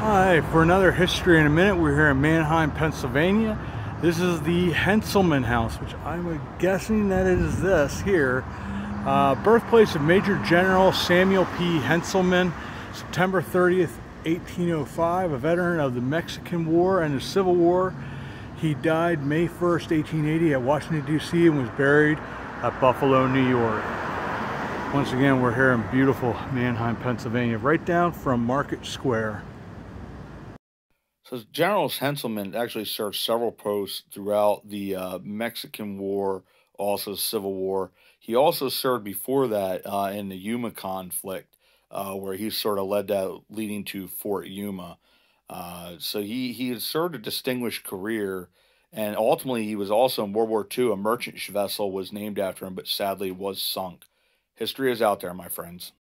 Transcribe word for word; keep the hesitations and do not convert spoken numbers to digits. Hi, for another History in a Minute. We're here in Mannheim, Pennsylvania. This is the Heintzelman House, which I'm guessing that it is this here. Uh, birthplace of Major General Samuel P. Heintzelman, September thirtieth, eighteen oh five, a veteran of the Mexican War and the Civil War. He died May first, eighteen eighty at Washington, D C and was buried at Buffalo, New York. Once again, we're here in beautiful Mannheim, Pennsylvania, right down from Market Square. So General Heintzelman actually served several posts throughout the uh, Mexican War, also Civil War. He also served before that uh, in the Yuma Conflict, uh, where he sort of led that, leading to Fort Yuma. Uh, so he, he had served a distinguished career, and ultimately he was also in World War Two. A merchant vessel was named after him, but sadly was sunk. History is out there, my friends.